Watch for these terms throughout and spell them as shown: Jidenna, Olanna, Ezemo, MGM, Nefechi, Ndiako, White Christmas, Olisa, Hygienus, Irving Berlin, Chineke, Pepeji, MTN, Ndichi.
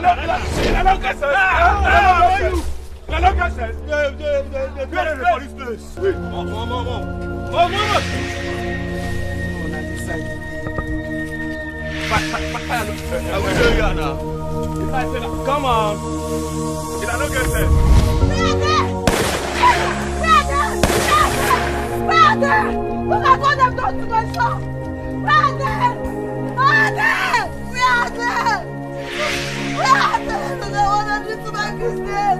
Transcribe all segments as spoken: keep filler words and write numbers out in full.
Come on! Did I not get there? Brother! Brother! Brother! What have I done to my son? Brother! Brother! Brother! Brother! Look at what I did to my business!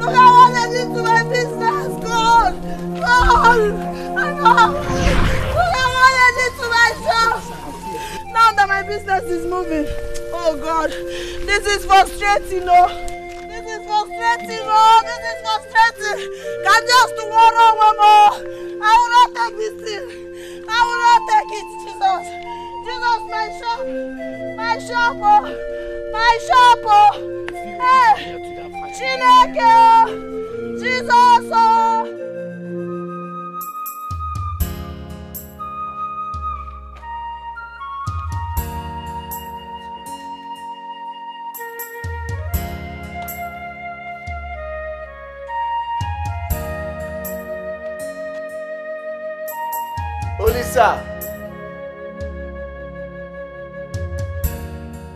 Look at what I did to my business! God! God! I know! Look at what I did to myself! Now that my business is moving, oh God! This is frustrating, no? This is frustrating, no? This is frustrating! Can just tomorrow, Mama! I will not take this thing! I will not take it, Jesus! Jesus, my shop! My shop, oh! My shop, oh! Hey! Chineke! Jesus, oh! Olisa!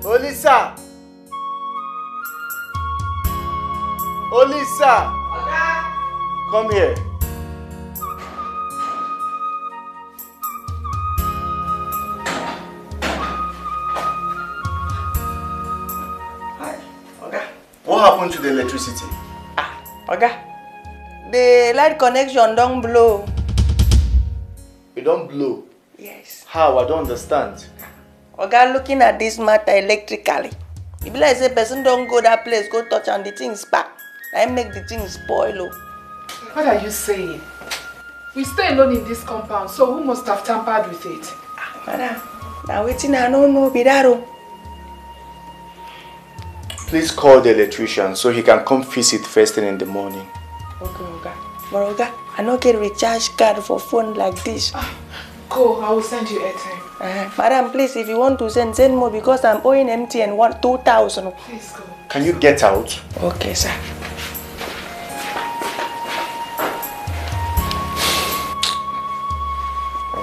Olisa! Olisa! Oga! Come here. Hi, Oga. What happened to the electricity? Ah, Oga. The light connection don't blow. Don't blow. Yes. How? I don't understand. Oga, looking at this matter electrically, if like say person don't go that place, go touch and the thing spark. I make the thing spoil. What are you saying? We stay alone in this compound, so who must have tampered with it? Ah, madam, now waiting, I don't know, Bidaro. Please call the electrician so he can come fix it first thing in the morning. Okay, Oga. But Oga, I don't get recharge card for phone like this. Ah, go, I will send you airtime. Uh, madam, please, if you want to send, send more because I'm owing M T N one two thousand. Please go. Can you get out? Okay, sir. Uh,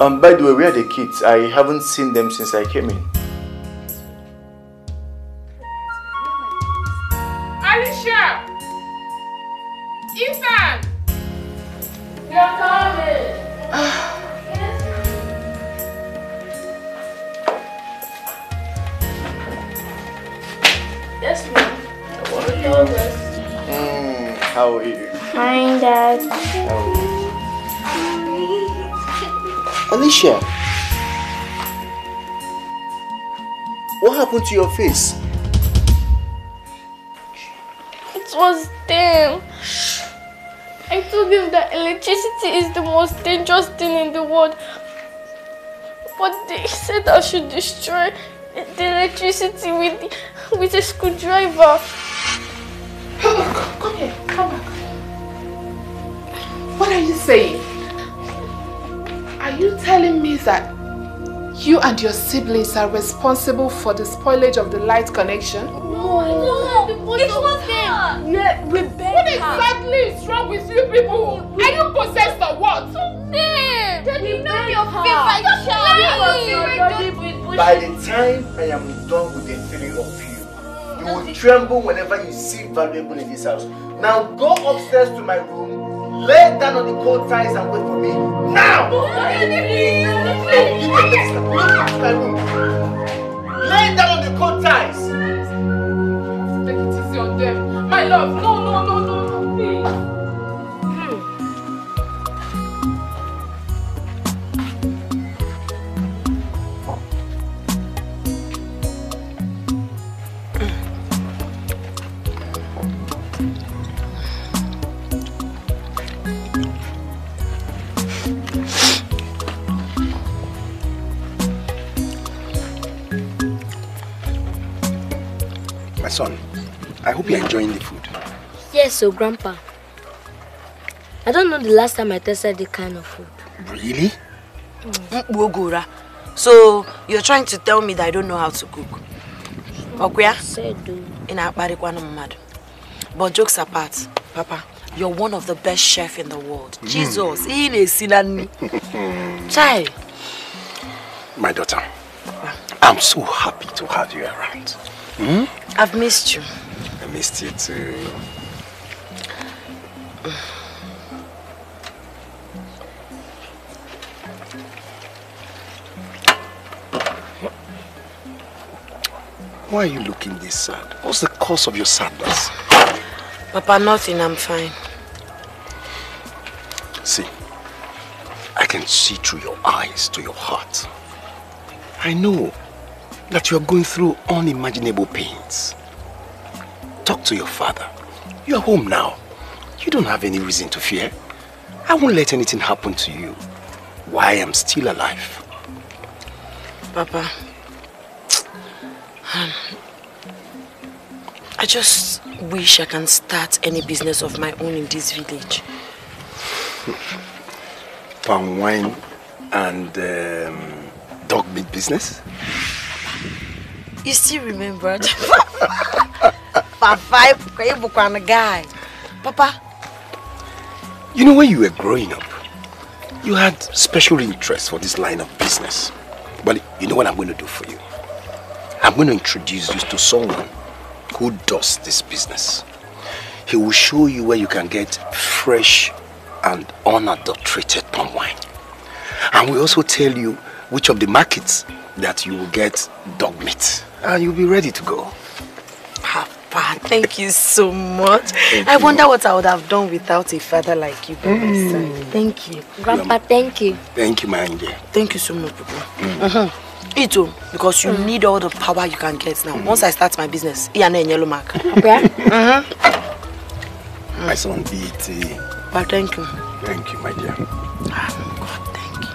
um, by the way, where are the kids? I haven't seen them since I came in. Alicia, what happened to your face? It was them. I told them that electricity is the most dangerous thing in the world. But they said I should destroy the electricity with, with a screwdriver. Come here, come back. What are you saying? Are you telling me that you and your siblings are responsible for the spoilage of the light connection? No, no, it was them. Yeah, we begged. What exactly is wrong with you people? Are you possessed or what? Them. They know your face. By the time I am done with the three of you, you will tremble whenever you see valuable in this house. Now go upstairs to my room. Lay down on the cold ties and wait for me now! Lay down on the cold ties! Take it easy on them. My love, no, no, no, no, no, please. My son, I hope you're enjoying the food. Yes, so Grandpa. I don't know the last time I tasted the kind of food. Really? Mm. So, you're trying to tell me that I don't know how to cook? Oguya? Sedu. Ina akparikwa na mmadu. But jokes apart, Papa, you're one of the best chefs in the world. Mm. Jesus, in a sinani. Chai. My daughter, I'm so happy to have you around. Mm? I've missed you. I missed you too. Why are you looking this sad? What's the cause of your sadness? Papa, nothing, I'm fine. See, I can see through your eyes to your heart. I know that you are going through unimaginable pains. Talk to your father. You are home now. You don't have any reason to fear. I won't let anything happen to you. Why I'm still alive. Papa, um, I just wish I can start any business of my own in this village. Palm wine and um, dog meat business? You still remembered? Papa, guy. Papa. You know, when you were growing up, you had special interest for this line of business. Well, you know what I'm going to do for you? I'm going to introduce you to someone who does this business. He will show you where you can get fresh and unadulterated palm wine. And we also tell you which of the markets that you will get dog meat. And you'll be ready to go. Papa, thank you so much. Thank I you. Wonder what I would have done without a father like you. Mm. Thank you. Grandpa, thank you. Thank you, my angel. Thank you so much, Papa. Mm. Uh-huh. Ito, because you mm. need all the power you can get now. Mm. Once I start my business, I know in yellow mark. Okay. Uh-huh. Mm. My son, eat. Well, thank you. Thank you, my dear. Ah, God, thank you.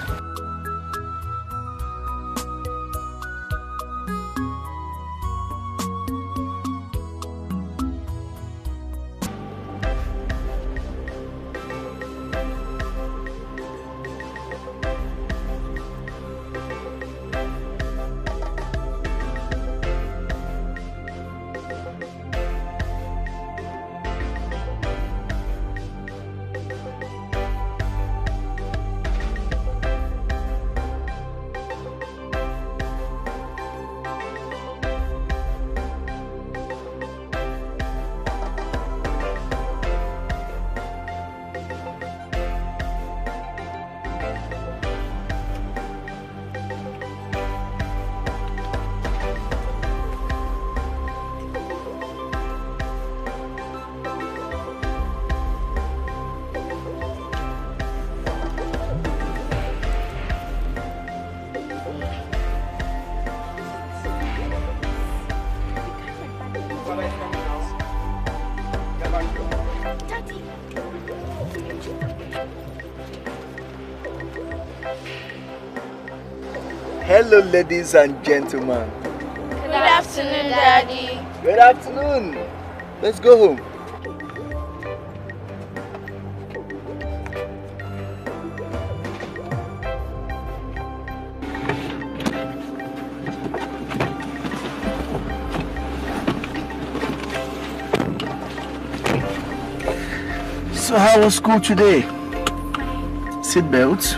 Hello, ladies and gentlemen. Good afternoon, Daddy. Good afternoon. Let's go home. So, how was school today? Seat belts.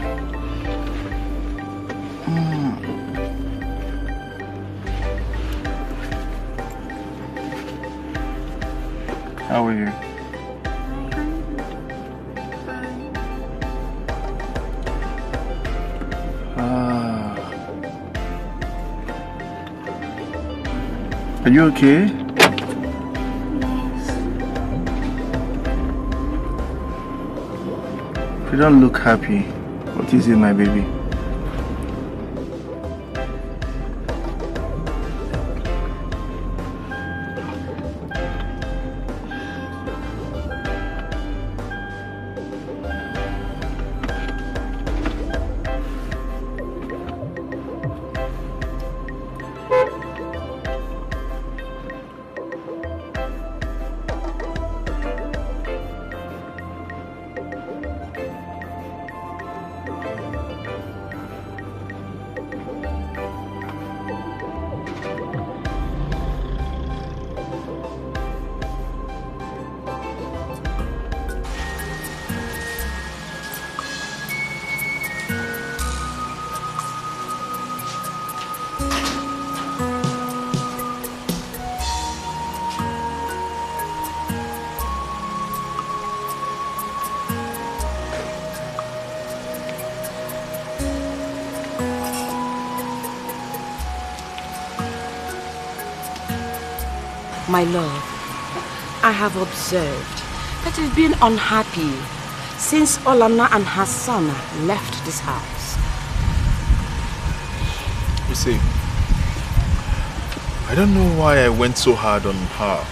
How are you? Ah. Are you okay? Yes. You don't look happy. What is it, my baby? My love, I have observed that you've been unhappy since Olanna and her son left this house. You see, I don't know why I went so hard on her.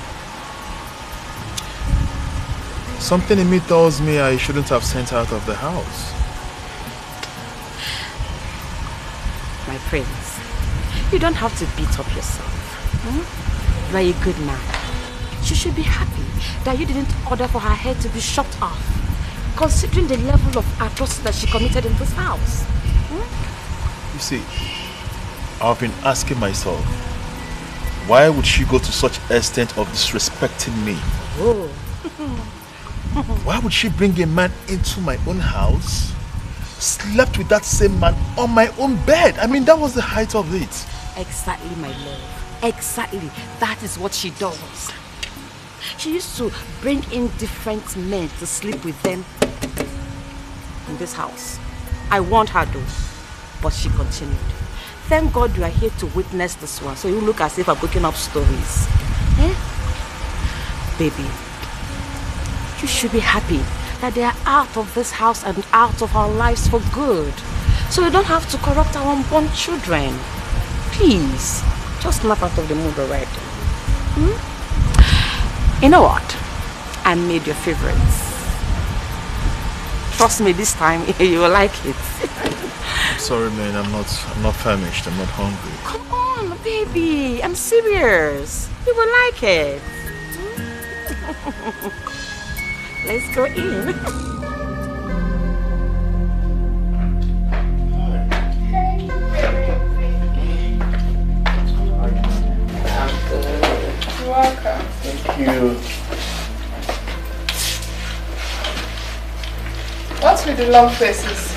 Something in me tells me I shouldn't have sent her out of the house. My prince, you don't have to beat up yourself. Hmm? You are a good man. She should be happy that you didn't order for her head to be shot off, considering the level of atrocity that she committed in this house. Hmm? You see, I've been asking myself, why would she go to such extent of disrespecting me? Oh. Why would she bring a man into my own house, slept with that same man on my own bed? I mean, that was the height of it. Exactly, my love. Exactly. That is what she does. She used to bring in different men to sleep with them in this house. I warned her though, but she continued. Thank God you are here to witness this one, so you look as if I'm cooking up stories. Eh? Baby, you should be happy that they are out of this house and out of our lives for good. So we don't have to corrupt our unborn children. Please, just snap out of the mood already. Hmm? You know what? I made your favorites. Trust me, this time you will like it. I'm sorry, man. I'm not. I'm not famished. I'm not hungry. Come on, baby. I'm serious. You will like it. Let's go in. I'm good. You're welcome. Thank you. What's with the long faces?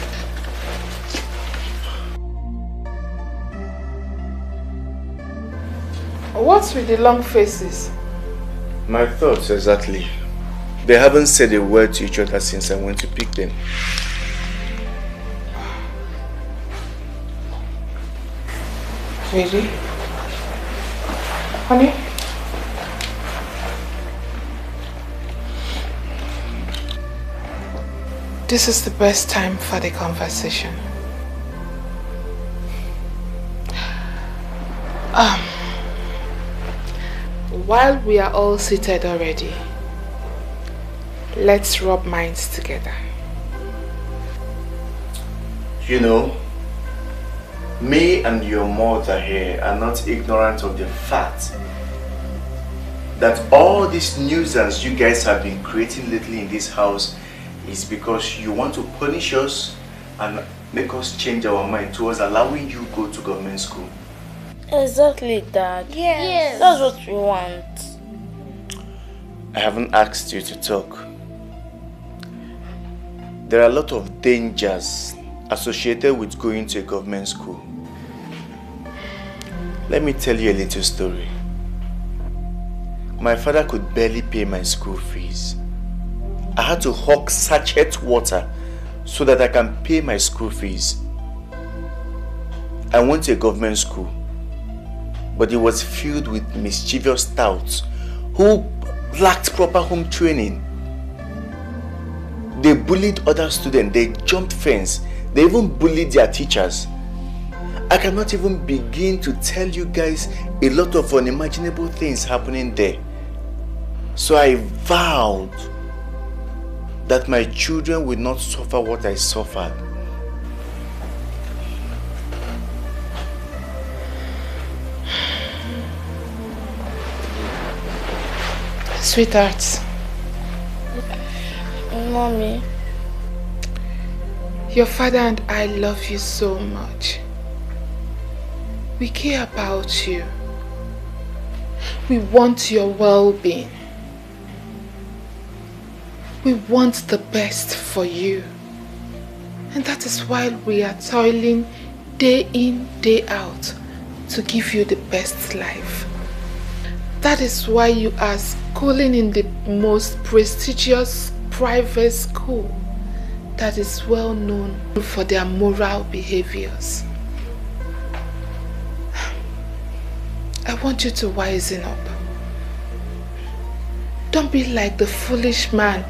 What's with the long faces? My thoughts, exactly. They haven't said a word to each other since I went to pick them. Really? Honey? This is the best time for the conversation. Um, while we are all seated already, let's rub minds together. You know, me and your mother here are not ignorant of the fact that all this nuisance you guys have been creating lately in this house is because you want to punish us and make us change our mind towards allowing you go to government school. Exactly, Dad. Yes. Yes. That's what we want. I haven't asked you to talk. There are a lot of dangers associated with going to a government school. Let me tell you a little story. My father could barely pay my school fees. I had to hawk sachet water so that I can pay my school fees. I went to a government school, but it was filled with mischievous touts who lacked proper home training. They bullied other students, they jumped fence, they even bullied their teachers. I cannot even begin to tell you guys a lot of unimaginable things happening there. So I vowed that my children will not suffer what I suffered. Sweethearts. Mommy, your father and I love you so much. We care about you. We want your well-being. We want the best for you. And that is why we are toiling day in, day out to give you the best life. That is why you are schooling in the most prestigious private school that is well known for their moral behaviors. I want you to wisen up. Don't be like the foolish man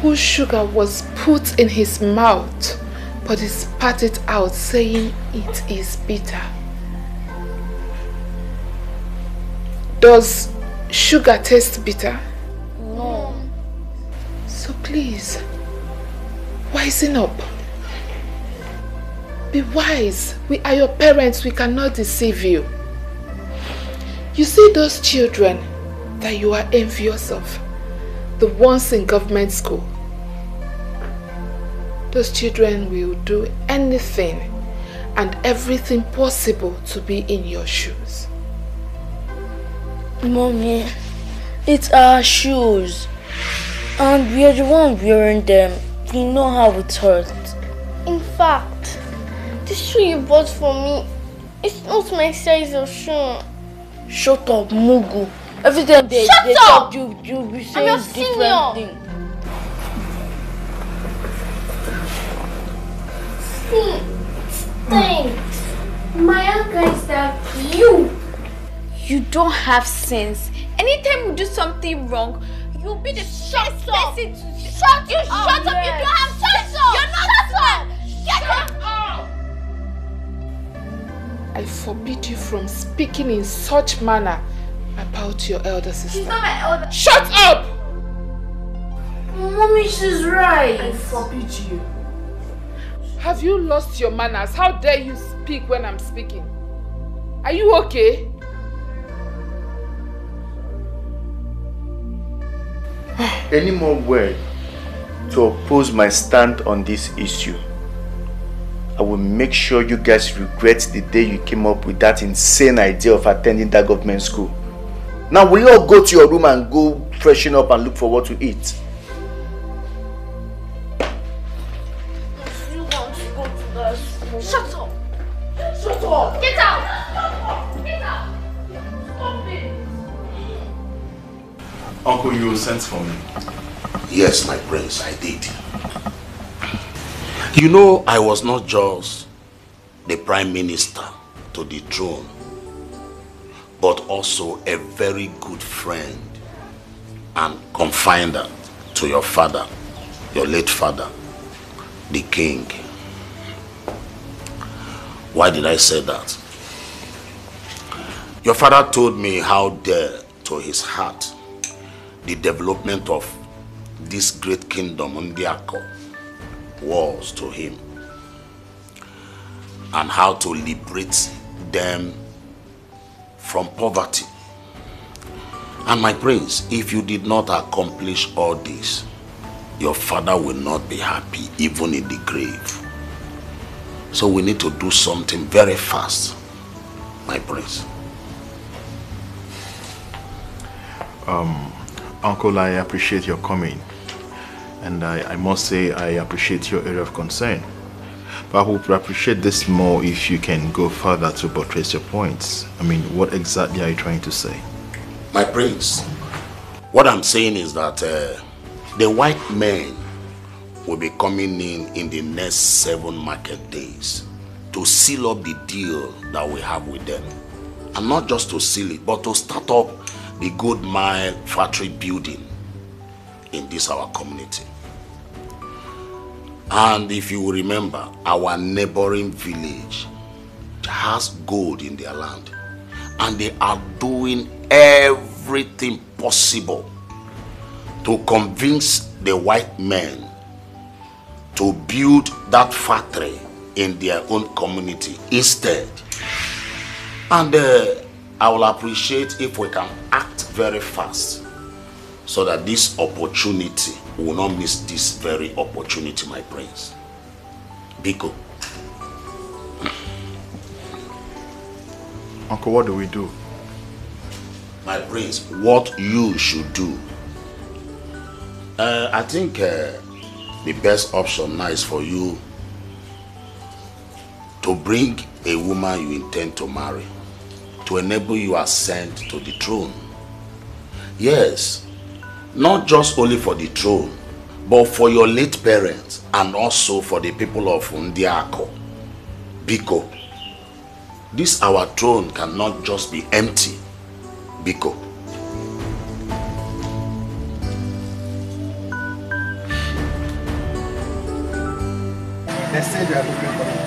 whose sugar was put in his mouth, but he spat it out, saying it is bitter. Does sugar taste bitter? No. So please, wisen up. Be wise. We are your parents. We cannot deceive you. You see those children that you are envious of, the ones in government school. Those children will do anything and everything possible to be in your shoes. Mommy, it's our shoes. And we are the ones wearing them. We know how it hurts. In fact, this shoe you bought for me, it's not my size of shoe. Shut up, Mugu. Every time they, Shut they up! talk, you, you'll be saying I'm your different things. See, thanks. My uncle is that you. You don't have sense. Anytime you do something wrong, you'll be the shut first up. person to shut you. Oh, shut yes. up. You don't have sense. You're not shut up. Get shut up. up. I forbid you from speaking in such manner about your elder sister. She's not my elder. Shut up! Mommy, she's right. I forbid you. Have you lost your manners? How dare you speak when I'm speaking? Are you okay? Any more word to oppose my stand on this issue, I will make sure you guys regret the day you came up with that insane idea of attending that government school. Now we all go to your room and go freshen up and look for what to eat. I still want to go to that school. Shut up! Shut up! Get out! Get out! Stop it! Uncle, you sent for me. Yes, my prince, I did. You know, I was not just the prime minister to the throne, but also a very good friend and confidant to your father, your late father, the king. Why did I say that? Your father told me how dear to his heart the development of this great kingdom, Ndiako, was to him, and how to liberate them from poverty. And my prince, if you did not accomplish all this, your father will not be happy even in the grave. So we need to do something very fast, my prince. Um, Uncle, I appreciate your coming. And I, I must say, I appreciate your area of concern. But I would appreciate this more if you can go further to buttress your points. I mean, what exactly are you trying to say? My prince, what I'm saying is that uh, the white men will be coming in in the next seven market days to seal up the deal that we have with them. And not just to seal it, but to start up the gold mine factory building in this our community. And if you remember, our neighboring village has gold in their land, and they are doing everything possible to convince the white men to build that factory in their own community instead. And uh, I will appreciate if we can act very fast, so that this opportunity will not miss this very opportunity, my prince. Biko. Uncle, what do we do? My prince, what you should do. Uh, I think uh, the best option now is for you to bring a woman you intend to marry to enable your ascent to the throne. Yes. Not just only for the throne, but for your late parents and also for the people of Ndiako. Biko, this our throne cannot just be empty. Biko. They said you are looking for me.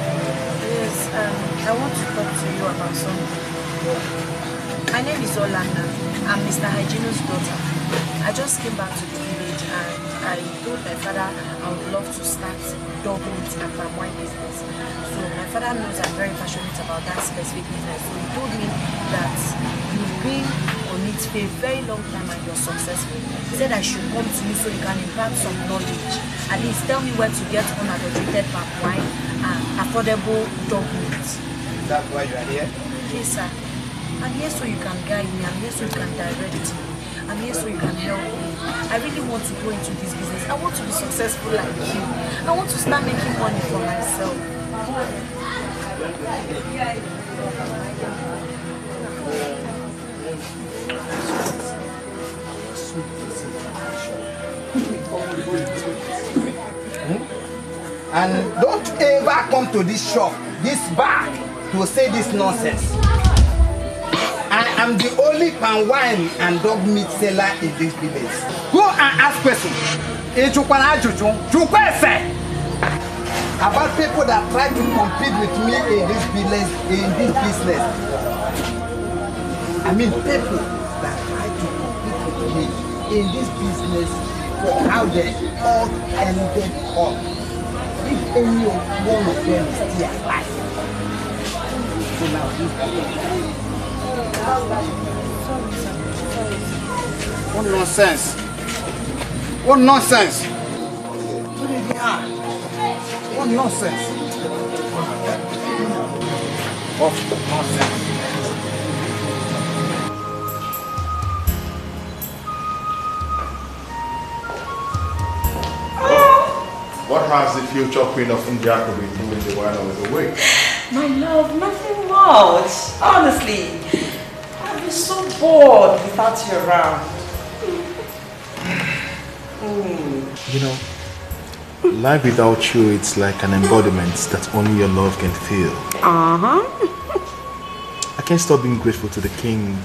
Yes, um, I want to talk to you about something. My name is Olanna. I'm Mister Hygienus' daughter. I just came back to the village and I told my father I would love to start doughnuts and palm wine business. So my father knows I'm very passionate about that specific business. So he told me that you've been on it for a very long time and you're successful. He said I should come to you so you can impart some knowledge. At least tell me where to get unadulterated palm wine and affordable doughnuts. Is that why you are here? Yes, sir. I'm here so you can guide me. I'm here so you can direct me. I'm here so you can help me. I really want to go into this business. I want to be successful like you. I want to start making money for myself. Hmm? And don't ever come to this shop, this bar, to say this nonsense. I am the only palm wine and dog meat seller in this village. Go and ask questions about people that try to compete with me in this village, in this business. I mean people that try to compete with me in this business for how they all ended up. If any one of them is still alive. So now What nonsense! What nonsense! What nonsense! What nonsense! What has the future queen of Ndiako been doing the while I was away? My love, nothing much. Honestly. I'm so bored without you around. Mm. You know, life without you, it's like an embodiment that only your love can feel. Uh-huh. I can't stop being grateful to the King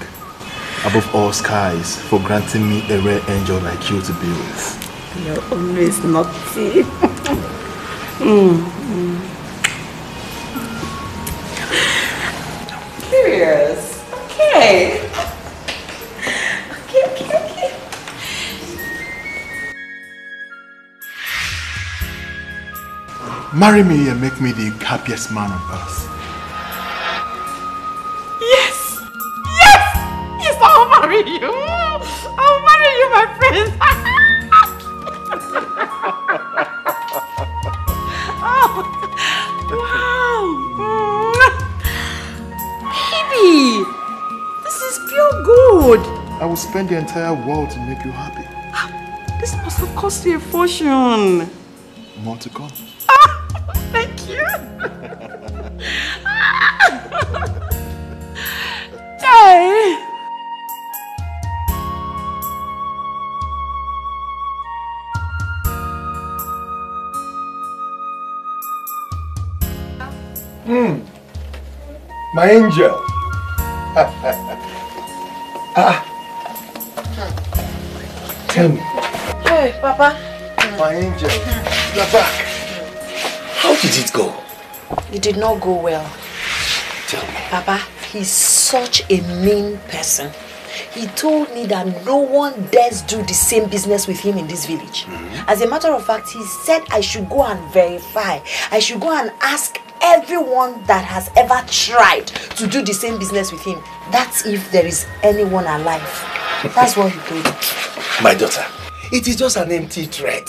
above all skies for granting me a rare angel like you to be with. You're always naughty. mm-hmm. Curious. Okay, okay, okay. Marry me and make me the happiest man on earth. Yes, yes, yes, I'll marry you. I'll marry you, my friend. Oh, wow. Baby. This is pure good. I will spend the entire world to make you happy. This must have cost you a fortune. More to come. Ah, thank you. Hey. Mm. My angel. Ah, tell me. Hey, Papa. My angel, you're back. How did it go? It did not go well. Tell me. Papa, he's such a mean person. He told me that no one dares do the same business with him in this village. Mm-hmm. As a matter of fact, he said I should go and verify. I should go and ask everyone that has ever tried to do the same business with him. That's if there is anyone alive. That's what he told me. My daughter, it is just an empty threat.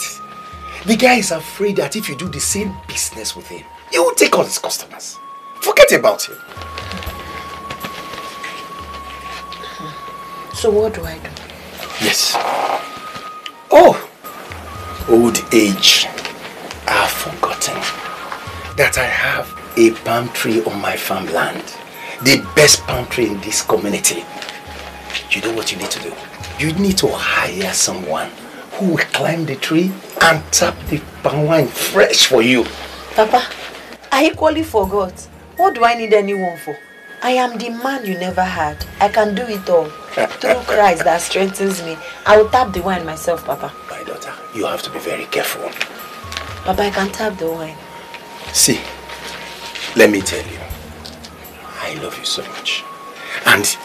The guy is afraid that if you do the same business with him, you will take all his customers. Forget about him. So what do I do? Yes. Oh! Old age. I've forgotten that I have a palm tree on my farmland. The best palm tree in this community. You know what you need to do? You need to hire someone who will climb the tree and tap the palm wine fresh for you. Papa, I equally forgot. What do I need anyone for? I am the man you never had. I can do it all. Through Christ that strengthens me. I will tap the wine myself, Papa. My daughter, you have to be very careful. Papa, I can tap the wine. See, let me tell you, I love you so much. And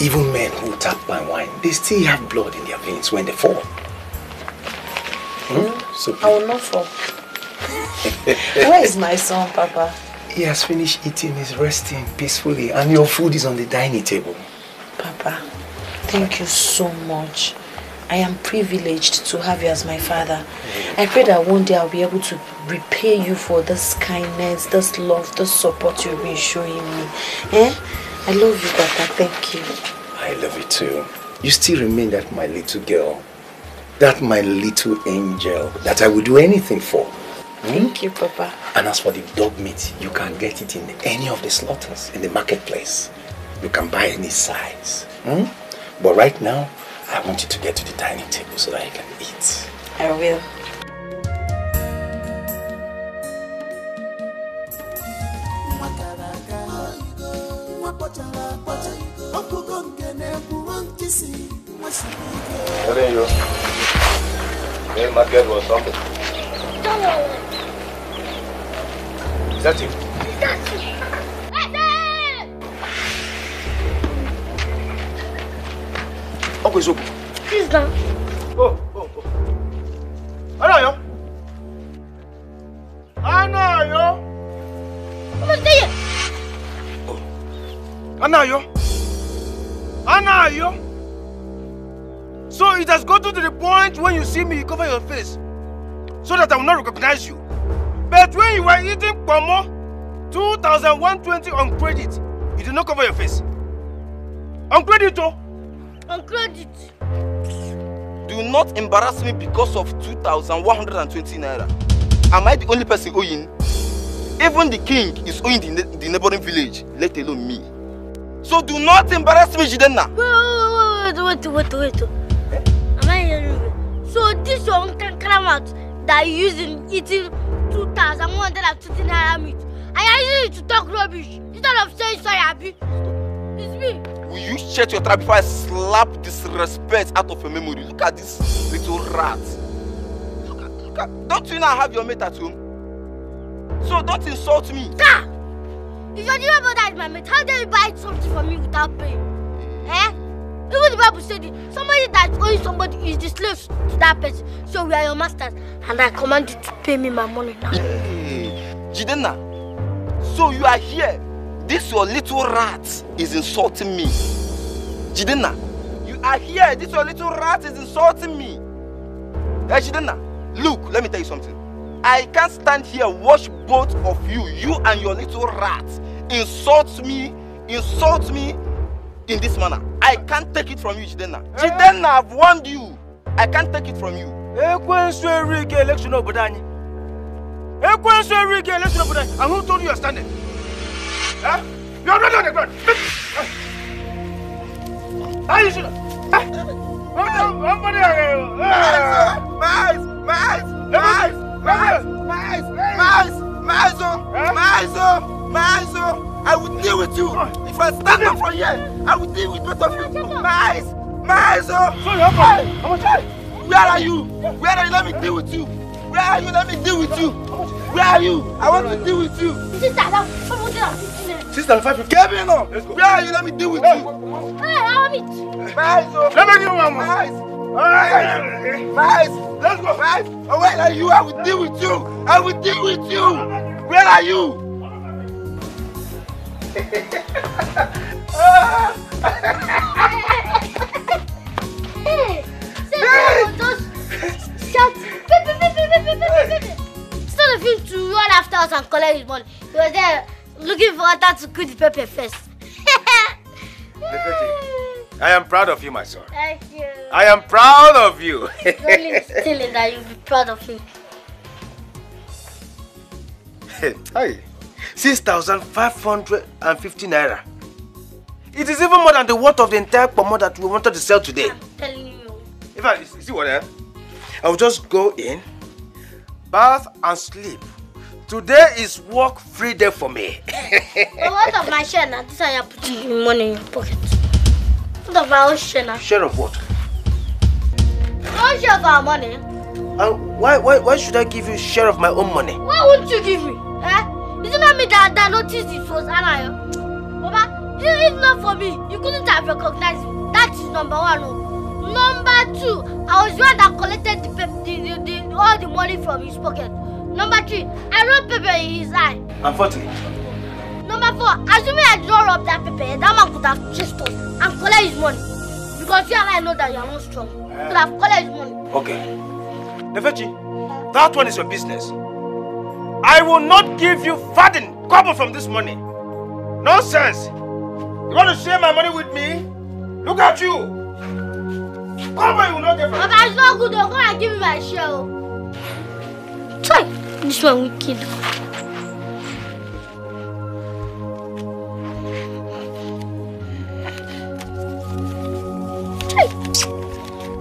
even men who tap my wine, they still have blood in their veins when they fall. Hmm? So I will not fall. Where is my son, Papa? He has finished eating, he's resting peacefully, and your food is on the dining table. Papa, thank you so much. I am privileged to have you as my father. I pray that one day I'll be able to repay you for this kindness, this love, this support you've been showing me. Eh? I love you, Papa. Thank you. I love you too. You still remain that my little girl, that my little angel, that I would do anything for. Thank hmm? you, Papa. And as for the dog meat, you can get it in any of the slaughters in the marketplace. You can buy any size. Hmm? But right now, I want you to get to the dining table so that you can eat. I will. What are you? Hey, market or something? Is that you? Is that you? What is open? Please now. Oh, oh, oh. Hello, yo. Anna, yo. Come on, stay here. Oh. Anna, yo. Anna, yo. So it has gotten to the point when you see me, you cover your face, so that I will not recognize you. But when you were eating Pomo, two thousand one hundred twenty on credit, you did not cover your face. On credit, though. On credit. Do not embarrass me because of two thousand one hundred twenty naira. Am I the only person owing? Even the king is owing the, ne the neighboring village, let alone me. So do not embarrass me, Jidenna. Wait, wait, wait, wait, wait. Eh? Am I hearing you? So this one can come out that you using eating two thousand one hundred twenty naira meat. I using it to talk rubbish instead of saying sorry, Abi. It's me. Will you shut your trap before I slap disrespect out of your memory? Look at this little rat. Look at, look at, don't you now have your mate at home? So don't insult me. Sir! If your dear brother is my mate, how dare you buy something for me without paying? Eh? Even the Bible said it. Somebody that's owing somebody is the slave to that person. So we are your masters. And I command you to pay me my money now. Hey, Jidenna, so you are here. This your little rat is insulting me. Jidenna, you are here. This your little rat is insulting me. Hey, Jidenna, look, let me tell you something. I can't stand here and watch both of you, you and your little rat, insult me, insult me in this manner. I can't take it from you, Jidenna. Hey. Jidenna, I've warned you. I can't take it from you. And who told you you're standing? Huh? You are not on the ground. Are you sure? Mice, mice, mice, mice, mice, mice, mice, mice, mice. I will deal with you. If I stand up from here, I will deal with both of you. Mice, mice, where are you? Where are you? Let me deal with you. Where are you? Let me deal with you. Where are you? I want to deal with you. Sister, Sister, five fifty. Get me now. Where are you? Let me deal with you. Hey, I want it. Mice. Let me deal with Mice. Mice. Let's go, Mice. Where are you? I will deal with you. I will deal with you. Where are you? Hey, Sister, shut instead of him to run after us and collect his money, he was there looking for water to cook the pepper first. Pepeji, I am proud of you, my son. Thank you. I am proud of you. It's only stealing that you'll be proud of him. Hey, hey. six thousand five hundred fifty naira. It is even more than the worth of the entire pomo that we wanted to sell today. I'm telling you. In fact, you see what I am? I will just go in, bath and sleep. Today is work free day for me. But what of my share now? This is how you're putting the money in your pocket. What of my own share now? Share of what? Don't share of our money. And why, why, why should I give you share of my own money? Why won't you give me? Eh? Is it not me that, that noticed it was Anna? Baba, if it's not for me, you couldn't have recognized me. That is number one. No. Number two, I was the one that collected the, the, the, the, all the money from his pocket. Number three, I wrote Pepe in his eye. Unfortunately. Number four, assuming I did not rob that Pepe, that man could have chased us and collect his money. Because you and I know that you are not strong. You could have collected his money. Okay. Nefechi, that one is your business. I will not give you farden couple from this money. Nonsense. You want to share my money with me? Look at you. Come on, you will not get farden. But it's not good. I'm going to give you my share. This one wicked.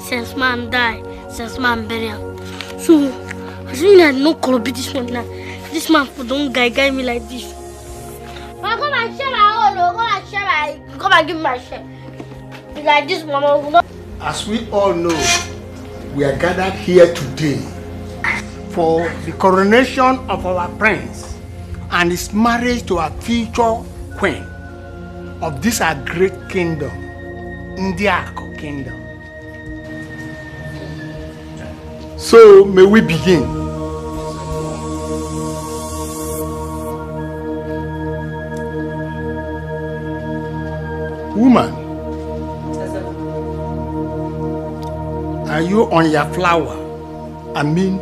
Since man died, since man burial. So, I think I no colobi this one now. This man for don't guy guy me like this. I'm gonna share my own. I'm gonna share my. Come and give me my share. Like this, mama. As we all know, we are gathered here today for the coronation of our prince and his marriage to our future queen of this our great kingdom, Ndiako kingdom. So may we begin. Woman, are you on your flower? I mean,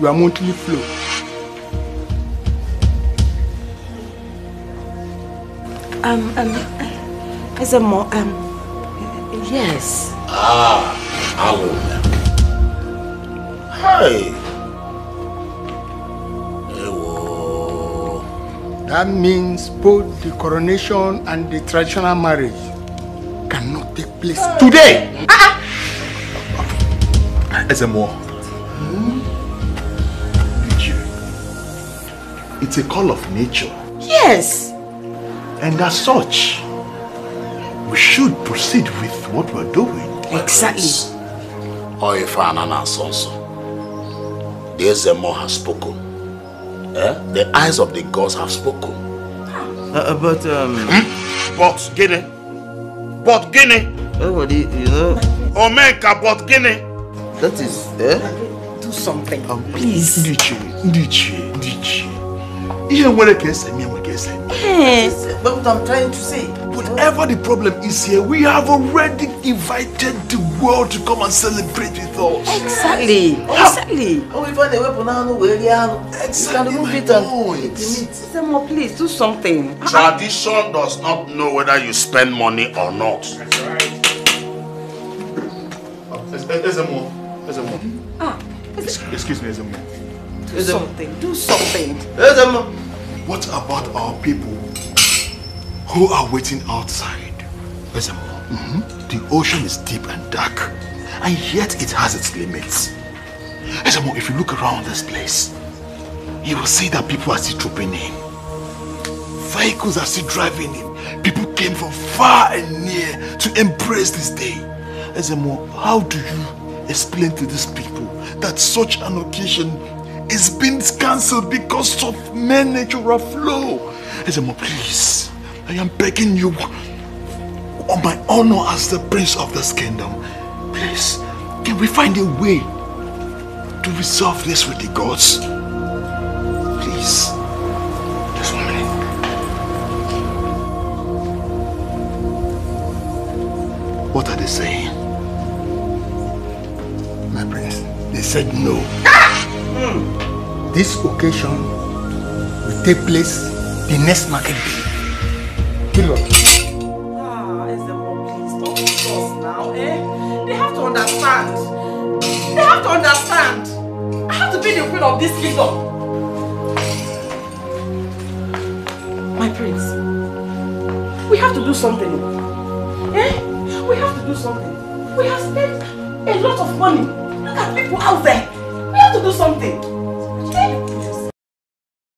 your monthly flow. Um, um, Ezemo, um, yes. Ah, hello. Hey. Hello. That means both the coronation and the traditional marriage cannot take place hey. today. Ah. Ezemo. It's a call of nature. Yes. And as such, we should proceed with what we're doing. Exactly. Or if Ananas also. The Ezemo has spoken. Eh? The eyes of the gods have spoken. Uh, but, um... Hmm? But, Guinea. But, Guinea. Everybody, you know... Omenka, but, Guinea. That is, eh? Do something. Um, please. Ndichi, Ndichi, Ndichi. Even when I can say, I can say. Yes, that's what I'm trying to say. Whatever the problem is here, we have already invited the world to come and celebrate with us. Exactly. Exactly. Oh, if I the weapon, I know where they are. Exactly. You can remove it and eat it. More, please do something. Tradition does not know whether you spend money or not. That's right. There's a more. There's a more. Ah. Excuse me, there's a more. Do something. Do something. What about our people who are waiting outside? Mm-hmm. The ocean is deep and dark, and yet it has its limits. If you look around this place, you will see that people are still trooping in. Vehicles are still driving in. People came from far and near to embrace this day. How do you explain to these people that such an occasion it's been cancelled because of men natural flow? Ezemo, please, I am begging you on my honor as the prince of this kingdom. Please, can we find a way to resolve this with the gods? Please. Just one minute. What are they saying? My prince, they said no. Mm. This occasion will take place the next market day. Kill Ah, Ezemo, please talk to us now, eh? They have to understand. They have to understand. I have to be the queen of this kingdom. My prince, we have to do something, eh? We have to do something. We have spent a lot of money. Look at people out there. We have to do something.